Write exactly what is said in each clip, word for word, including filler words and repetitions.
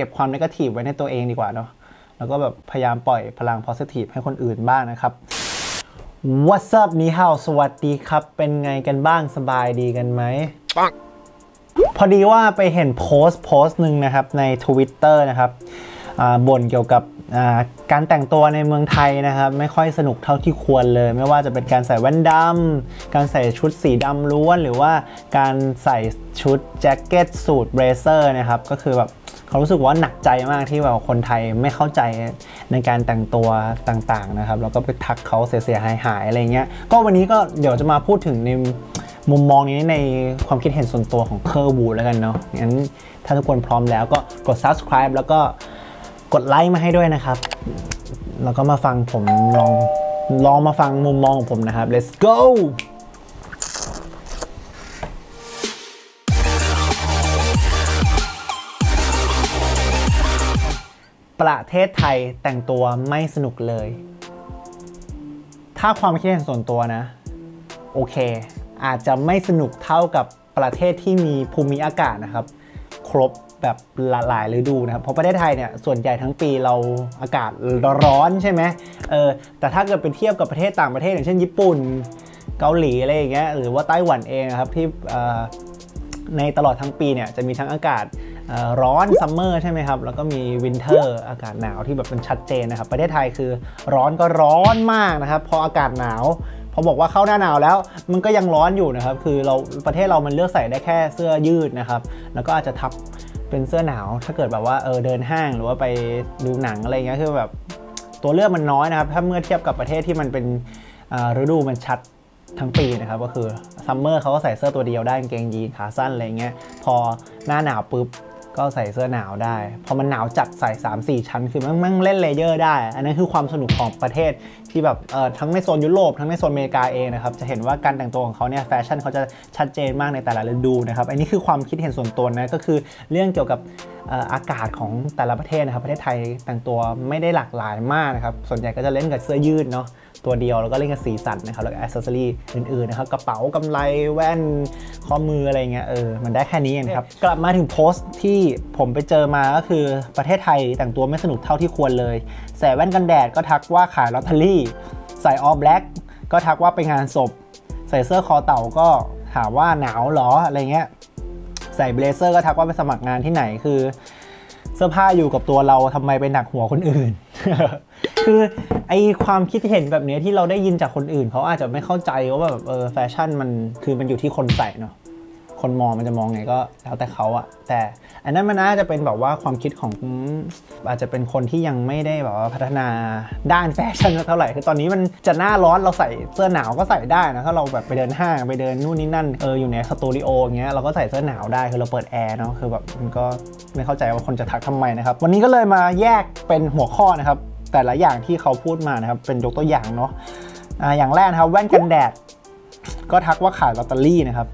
ก็บความเนกาทีฟไว้ในตัวเองดีกว่าเนาะแล้วก็แบบพยายามปล่อยพลังโพสิทีฟให้คนอื่นบ้างนะครับ What's up นี่ฮาวสวัสดีครับเป็นไงกันบ้างสบายดีกันไหมพอดีว่าไปเห็นโพสต์โพสต์หนึ่งนะครับใน Twitter นะครับบ่นเกี่ยวกับการแต่งตัวในเมืองไทยนะครับไม่ค่อยสนุกเท่าที่ควรเลยไม่ว่าจะเป็นการใส่แว่นดำการใส่ชุดสีดำล้วนหรือว่าการใส่ชุดแจ็คเก็ตสูทเบรเซอร์นะครับก็คือแบบเขารู้สึกว่าหนักใจมากที่แบบคนไทยไม่เข้าใจในการแต่งตัวต่างๆนะครับแล้วก็ไปทักเขาเสียหายๆอะไรเงี้ยก็วันนี้ก็เดี๋ยวจะมาพูดถึงในมุมมองนี้ในความคิดเห็นส่วนตัวของเคอร์วูแล้วกันเนาะงั้นถ้าทุกคนพร้อมแล้วก็กด ซับสไครบ์ แล้วก็กดไลค์มาให้ด้วยนะครับแล้วก็มาฟังผมลองลองมาฟังมุมมองของผมนะครับ let's go ประเทศไทยแต่งตัวไม่สนุกเลยถ้าความคิดเห็นส่วนตัวนะโอเคอาจจะไม่สนุกเท่ากับประเทศที่มีภูมิอากาศนะครับครบแบบหลายฤดูนะครับเพราะประเทศไทยเนี่ยส่วนใหญ่ทั้งปีเราอากาศร้อนใช่ไหมเออแต่ถ้าเกิดไปเทียบกับประเทศต่างประเทศอย่างเช่นญี่ปุ่นเกาหลีอะไรอย่างเงี้ยหรือว่าไต้หวันเองครับที่ในตลอดทั้งปีเนี่ยจะมีทั้งอากาศร้อนซัมเมอร์ใช่ไหมครับแล้วก็มีวินเทอร์อากาศหนาวที่แบบเป็นชัดเจนนะครับประเทศไทยคือร้อนก็ร้อนมากนะครับพออากาศหนาวพอบอกว่าเข้าหน้าหนาวแล้วมันก็ยังร้อนอยู่นะครับคือเราประเทศเรามันเลือกใส่ได้แค่เสื้อยืดนะครับแล้วก็อาจจะทับเป็นเสื้อหนาวถ้าเกิดแบบว่าเออเดินห้างหรือว่าไปดูหนังอะไรเงี้ยคือแบบตัวเลือกมันน้อยนะครับถ้าเมื่อเทียบกับประเทศที่มันเป็นฤดูมันชัดทั้งปีนะครับก็คือซัมเมอร์เขาก็ใส่เสื้อตัวเดียวได้กางเกงยีนขาสั้นอะไรเงี้ยพอหน้าหนาวปุ๊บก็ใส่เสื้อหนาวได้พอมันหนาวจัดใส่ สามสี่ ชั้นคือมั่งเล่นเลเยอร์ได้อันนั้นคือความสนุกของประเทศที่แบบเออทั้งในโซนยุโรปทั้งในโซนอเมริกาเองนะครับจะเห็นว่าการแต่งตัวของเขาเนี่ยแฟชั่นเขาจะชัดเจนมากในแต่ละฤดูนะครับอันนี้คือความคิดเห็นส่วนตัวนะก็คือเรื่องเกี่ยวกับอากาศของแต่ละประเทศนะครับประเทศไทยแต่งตัวไม่ได้หลากหลายมากนะครับส่วนใหญ่ก็จะเล่นกับเสื้อยืดเนาะตัวเดียวแล้วก็เล่นกับสีสันนะครับแล้วก็แอคเซสซอรี่อื่นๆนะครับกระเป๋ากำไลแว่นข้อมืออะไรเงี้ยเออมันได้แค่นี้เองครับกลับมาถึงโพสต์ที่ผมไปเจอมาก็คือประเทศไทยแต่งตัวไม่สนุกเท่าที่ควรเลยใส่แว่นกันแดดก็ทักว่าขายลอตเตอรี่ใส่ ออลแบล็ค ก็ทักว่าไปงานศพใส่เสื้อคอเต่าก็ถามว่าหนาวหรออะไรเงี้ยใส่เบลเซอร์ก็ทักว่าไปสมัครงานที่ไหนคือเสื้อผ้าอยู่กับตัวเราทำไมไปหนักหัวคนอื่น คือไอความคิดเห็นแบบนี้ที่เราได้ยินจากคนอื่นเขาอาจจะไม่เข้าใจว่าแบบเออแฟชั่นมันคือมันอยู่ที่คนใส่เนาะคนมองมันจะมองไงก็แล้วแต่เขาอะแต่อันนั้นมันน่าจะเป็นแบบว่าความคิดของอาจจะเป็นคนที่ยังไม่ได้แบบว่าพัฒนาด้านแฟชั่นเท่าไหร่คือตอนนี้มันจะหน้าร้อนเราใส่เสื้อหนาวก็ใส่ได้นะถ้าเราแบบไปเดินห้างไปเดินนู่นนี่นั่นเอออยู่ในสตูดิโออย่างเงี้ยเราก็ใส่เสื้อหนาวได้คือเราเปิดแอร์เนาะคือแบบมันก็ไม่เข้าใจว่าคนจะทักทำไมนะครับวันนี้ก็เลยมาแยกเป็นหัวข้อนะครับแต่ละอย่างที่เขาพูดมานะครับเป็นยกตัวอย่างเนาะอ่าอย่างแรกนะครับแว่นกันแดดก็ทักว่าขายลอตเตอรี่นะครับ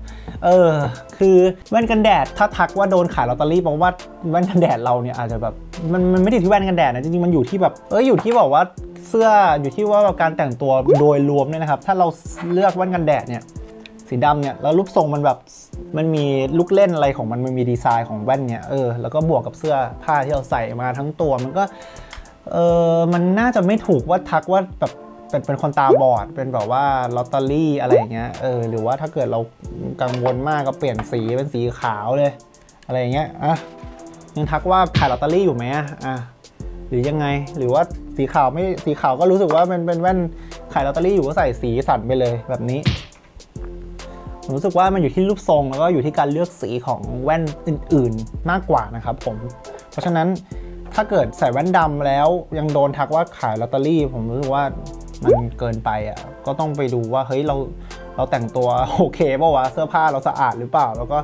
เออคือแว่นกันแดดถ้าทักว่าโดนขายลอตเตอรี่บอกว่าแว่นกันแดดเราเนี่ยอาจจะแบบมันมันไม่ได้ที่แว่นกันแดดนะจริงๆมันอยู่ที่แบบเอออยู่ที่บอกว่าเสื้ออยู่ที่ว่าการแต่งตัวโดยรวมเนี่ยนะครับถ้าเราเลือกแว่นกันแดดเนี่ยสีดำเนี่ยแล้วรูปทรงมันแบบมันมีลูกเล่นอะไรของมันมันมีดีไซน์ของแว่นเนี่ยเออแล้วก็บวกกับเสื้อผ้าที่เราใส่มาทั้งตัวมันก็เออมันน่าจะไม่ถูกว่าทักว่าแบบเป็นเป็นคนตาบอดเป็นแบบว่าลอตเตอรี่อะไรอย่างเงี้ยเออหรือว่าถ้าเกิดเรากังวลมากก็เปลี่ยนสีเป็นสีขาวเลยอะไรอย่างเงี้ยอ่ะยังทักว่าขายลอตเตอรี่อยู่ไหมอ่ะหรือยังไงหรือว่าสีขาวไม่สีขาวก็รู้สึกว่าเป็นเป็นแว่นขายลอตเตอรี่อยู่ก็ใส่สีสันไปเลยแบบนี้ผมรู้สึกว่ามันอยู่ที่รูปทรงแล้วก็อยู่ที่การเลือกสีของแว่นอื่นๆมากกว่านะครับผมเพราะฉะนั้นถ้าเกิดใส่แว่นดำแล้วยังโดนทักว่าขายลอตเตอรี่ผมรู้สึกว่ามันเกินไปอ่ะก็ต้องไปดูว่าเฮ้ยเราเราแต่งตัวโอเคเปล่าวะเสื้อผ้าเราสะอาดหรือเปล่าแล้วก็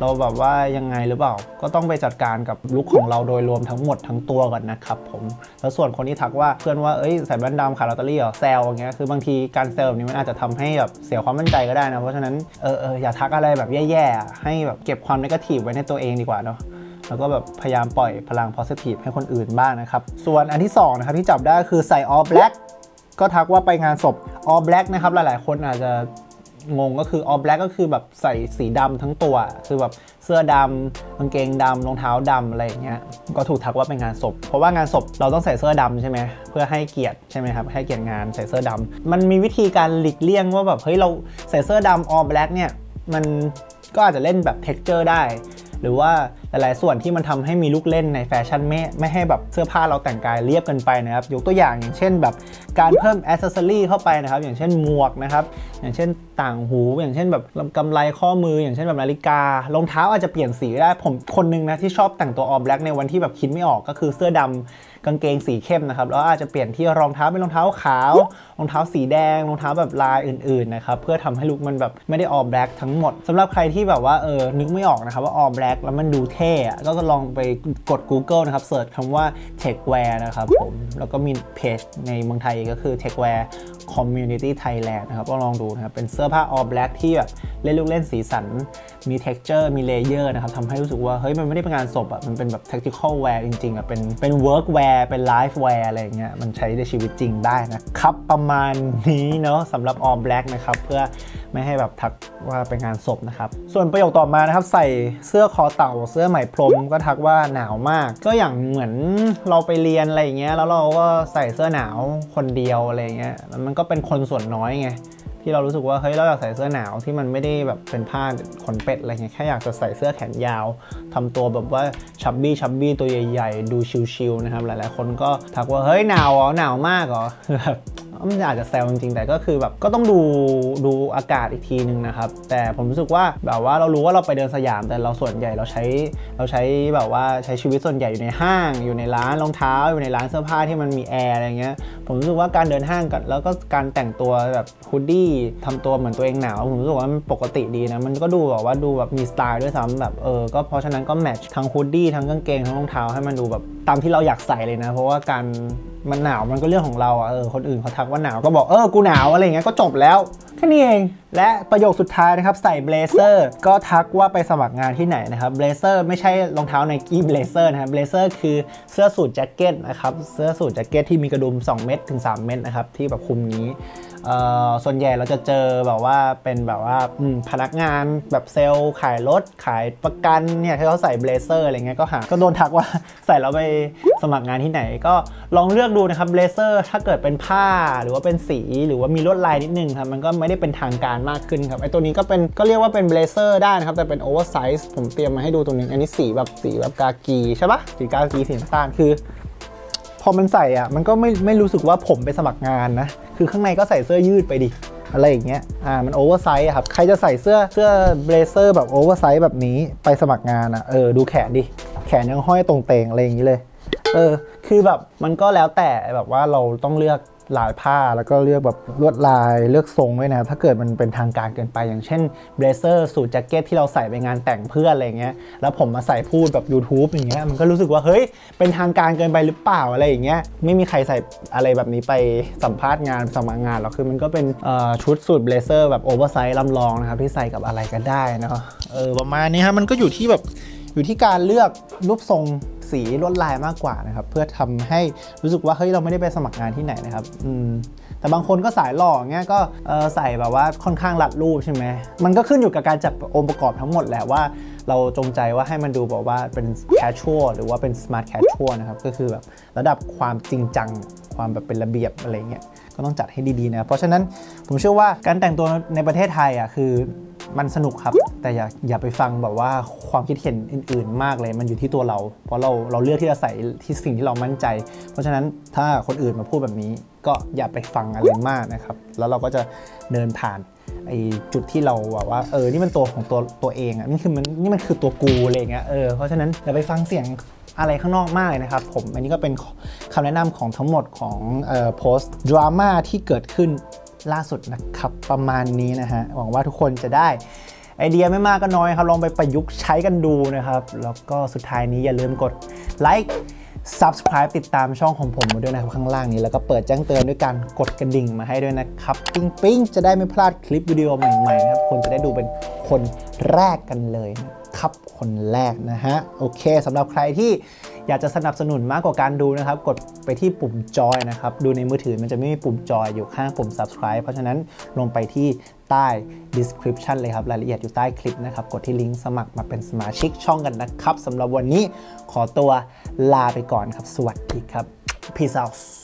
เราแบบว่ายังไงหรือเปล่าก็ต้องไปจัดการกับลุคของเราโดยรวมทั้งหมดทั้งตัวก่อนนะครับผมแล้วส่วนคนที่ทักว่าเพื่อนว่าเอ้ยใส่แว่นดำขายลอตเตอรี่เหรอแซวอย่างเงี้ยคือบางทีการแซวแบบนี้มันอาจจะทำให้แบบเสียความมั่นใจก็ได้นะเพราะฉะนั้นเออเอออย่าทักอะไรแบบแย่ๆให้แบบเก็บความเนกาทีฟไว้ในตัวเองดีกว่าเนาะแล้วก็แบบพยายามปล่อยพลังโพสิทีฟให้คนอื่นบ้างนะครับส่วนอันที่สองนะครับที่จับได้คือใส่ ออลแบล็คก็ทักว่าไปงานศพ ออลแบล็ค นะครับหลายๆคนอาจจะ งงก็คือ All Black ก็คือแบบใส่สีดำทั้งตัวคือแบบเสื้อดำกางเกงดำรองเท้าดำอะไรอย่างเงี้ยก็ถูกทักว่าเป็นงานศพเพราะว่างานศพเราต้องใส่เสื้อดำใช่ไหมเพื่อให้เกียรติใช่ไหมครับให้เกียรติงานใส่เสื้อดำมันมีวิธีการหลีกเลี่ยงว่าแบบเฮ้ยเราใส่เสื้อดำ All Black เนี่ยมันก็อาจจะเล่นแบบ texture ได้หรือว่าหลายๆส่วนที่มันทำให้มีลูกเล่นในแฟชั่นไม่ไม่ให้แบบเสื้อผ้าเราแต่งกายเรียบกันไปนะครับยกตัวอย่างอย่างเช่นแบบการเพิ่มแอคเซสซอรี่เข้าไปนะครับอย่างเช่นหมวกนะครับอย่างเช่นต่างหูอย่างเช่นแบบกำไรข้อมืออย่างเช่นแบบนาฬิการองเท้าอาจจะเปลี่ยนสีได้ผมคนนึงนะที่ชอบแต่งตัวออลแบล็คในวันที่แบบคิดไม่ออกก็คือเสื้อดำกางเกงสีเข้มนะครับแล้วอาจจะเปลี่ยนที่รองเท้าเป็นรองเท้าขาวรองเท้าสีแดงรองเท้าแบบลายอื่นๆนะครับเพื่อทำให้ลุคมันแบบไม่ได้ออลแบล็คทั้งหมดสำหรับใครที่แบบว่าเออนึกไม่ออกนะครับว่าออลแบล็คแล้วมันดูเท่ก็ลองไปกด Google นะครับเสิร์ชคำว่า Techwear นะครับผมแล้วก็มีเพจในเมืองไทยก็คือ Techwear Community Thailand นะครับก็ลองดูนะครับเป็นเสื้อผ้า All Black ที่แบบเล่นลูกเล่นสีสันมี texture มี layer นะครับทำให้รู้สึกว่าเฮ้ยมันไม่ได้เป็นงานศพอ่ะมันเป็นแบบ tactical wear จริงๆอ่ะเป็นเป็น work wear เป็น life wear อะไรอย่างเงี้ยมันใช้ในชีวิตจริงได้นะครับประมาณนี้เนาะสำหรับ All Black นะครับเพื่อไม่ให้แบบทักว่าเป็นงานศพนะครับส่วนประโยคต่อมานะครับใส่เสื้อคอเต่าเสื้อไหมพรมก็ทักว่าหนาวมากก็อย่างเหมือนเราไปเรียนอะไรอย่างเงี้ยแล้วเราก็ใส่เสื้อหนาวคนเดียวอะไรเงี้ยแล้วมันก็เป็นคนส่วนน้อยไงที่เรารู้สึกว่าเฮ้ยเราอยากใส่เสื้อหนาวที่มันไม่ได้แบบเป็นผ้าขนเป็ดอะไรเงี้ยแค่อยากจะใส่เสื้อแขนยาวทำตัวแบบว่าชับบี้ชับบี้ตัวใหญ่ๆดูชิลๆนะครับหลายๆคนก็ทักว่าเฮ้ยหนาวอ๋อหนาวมากอ๋อแบบมันอาจจะแซวจริงๆแต่ก็คือแบบก็ต้องดูดูอากาศอีกทีนึงนะครับแต่ผมรู้สึกว่าแบบว่าเรารู้ว่าเราไปเดินสยามแต่เราส่วนใหญ่เราใช้เราใช้แบบว่าใช้ชีวิตส่วนใหญ่อยู่ในห้างอยู่ในร้านรองเท้าอยู่ในร้านเสื้อผ้าที่มันมีแอร์อะไรเงี้ยผมรู้สึกว่าการเดินห้างกันแล้วก็การแต่งตัวแบบฮูดดี้ทำตัวเหมือนตัวเองหนาวผมรู้สึกว่ามันปกติดีนะมันก็ดูแบบว่าดูแบบมีสไตล์ด้วยซ้ำแบบเออก็เพราะฉะนั้นก็แมทช์ทั้งฮูดดี้ทั้งกางเกงทั้งรองเท้าให้มันดูแบบตามที่เราอยากใส่เลยนะเพราะว่าการมันหนาวมันก็เรื่องของเราอ่ะเออคนอื่นเขาทักว่าหนาวก็บอกเออกูหนาวอะไรเงี้ยก็จบแล้วแค่นี้เองและประโยคสุดท้ายนะครับใส่เบลเซอร์ก็ทักว่าไปสมัครงานที่ไหนนะครับเบลเซอร์ไม่ใช่รองเท้าไนกี้เบลเซอร์นะครับเบลเซอร์คือเสื้อสูทแจ็คเก็ตนะครับเสื้อสูทแจ็คเก็ตที่มีกระดุมสองเม็ดถึงสามเม็ดนะครับที่แบบคุมนี้ส่วนใหญ่เราจะเจอแบบว่าเป็นแบบว่าพนักงานแบบเซลขายรถขายประกันเนี่ยที่เขาใส่เบลเซอร์อะไรเงี้ยก็หาก็โดนทักว่าใส่แล้วไปสมัครงานที่ไหนก็ลองเลือกดูนะครับเบลเซอร์ถ้าเกิดเป็นผ้าหรือว่าเป็นสีหรือว่ามีลวดลายนิดนึงครับมันก็ไม่ได้เป็นทางการมากขึ้นครับไอตัวนี้ก็เป็นก็เรียกว่าเป็นเบลเซอร์ได้นะครับแต่เป็นโอเวอร์ไซส์ผมเตรียมมาให้ดูตัวนึงอันนี้สีแบบสีแบบกากีใช่ปะสีกากีสีน้ำตาลคือพอมันใส่อ่ะมันก็ไม่ไม่รู้สึกว่าผมไปสมัครงานนะคือข้างในก็ใส่เสื้อยืดไปดิอะไรอย่างเงี้ยอ่ามันโอเวอร์ไซส์ครับใครจะใส่เสื้อเสื้อเบลเซอร์แบบโอเวอร์ไซส์แบบนี้ไปสมัครงานอ่ะเออดูแขนดิแขนยังห้อยตรงเตงอะไรอย่างงี้เลยเออคือแบบมันก็แล้วแต่แบบว่าเราต้องเลือกลายผ้าแล้วก็เลือกแบบลวดลายเลือกทรงด้วยนะถ้าเกิดมันเป็นทางการเกินไปอย่างเช่นเบลเซอร์สูทแจ็คเก็ตที่เราใส่ไปงานแต่งเพื่อนอะไรเงี้ยแล้วผมมาใส่พูดแบบ YouTube อย่างเงี้ยมันก็รู้สึกว่าเฮ้ยเป็นทางการเกินไปหรือเปล่าอะไรอย่างเงี้ยไม่มีใครใส่อะไรแบบนี้ไปสัมภาษณ์งานสมัครงานหรอกคือมันก็เป็นชุดสูทเบลเซอร์แบบโอเวอร์ไซส์ลำลองนะครับที่ใส่กับอะไรก็ได้เนาะเออประมาณนี้ฮะมันก็อยู่ที่แบบอยู่ที่การเลือกรูปทรงสีลวดลายมากกว่านะครับเพื่อทำให้รู้สึกว่าเฮ้ยเราไม่ได้ไปสมัครงานที่ไหนนะครับอืมแต่บางคนก็สายหล่อเงี้ยก็ใส่แบบว่าค่อนข้างรัดรูปใช่ไหมมันก็ขึ้นอยู่กับการจัดองค์ประกอบทั้งหมดแหละว่าเราจงใจว่าให้มันดูแบบว่าเป็น casual หรือว่าเป็น smart casual นะครับก็คือแบบระดับความจริงจังความแบบเป็นระเบียบอะไรเงี้ยก็ต้องจัดให้ดีๆนะเพราะฉะนั้นผมเชื่อว่าการแต่งตัวในประเทศไทยอ่ะคือมันสนุกครับแต่อย่าอย่าไปฟังแบบว่าความคิดเห็นอื่นๆมากเลยมันอยู่ที่ตัวเราเพราะเราเราเลือกที่จะใส่ที่สิ่งที่เรามั่นใจเพราะฉะนั้นถ้าคนอื่นมาพูดแบบนี้ก็อย่าไปฟังอะไรมากนะครับแล้วเราก็จะเดินผ่านไอจุดที่เราแบบว่าเออนี่มันตัวของตัวตัวเองอ่ะนี่คือมันนี่มันคือตัวกูอะไรเงี้ยเออเพราะฉะนั้นอย่าไปฟังเสียงอะไรข้างนอกมากนะครับผมอันนี้ก็เป็นคำแนะนำของทั้งหมดของเอ่อโพสต์ดราม่าที่เกิดขึ้นล่าสุดนะครับประมาณนี้นะฮะหวังว่าทุกคนจะได้ไอเดียไม่มากก็น้อยครับลองไปประยุกต์ใช้กันดูนะครับแล้วก็สุดท้ายนี้อย่าลืมกดไลค์ ซับสไครบ์ ติดตามช่องของผมมาด้วยนะครับข้างล่างนี้แล้วก็เปิดแจ้งเตือนด้วยการกดกระดิ่งมาให้ด้วยนะครับปิ๊งปิ๊งจะได้ไม่พลาดคลิปวิดีโอใหม่ๆนะครับคนจะได้ดูเป็นคนแรกกันเลยนะ คัพคนแรกนะฮะโอเคสำหรับใครที่อยากจะสนับสนุนมากกว่าการดูนะครับกดไปที่ปุ่มจอยนะครับดูในมือถือมันจะไม่มีปุ่มจอยอยู่ข้างปุ่ม subscribe เพราะฉะนั้นลงไปที่ใต้ description เลยครับรายละเอียดอยู่ใต้คลิปนะครับกดที่ลิงก์สมัครมาเป็นสมาชิกช่องกันนะครับสำหรับวันนี้ขอตัวลาไปก่อนครับสวัสดีครับ Peace out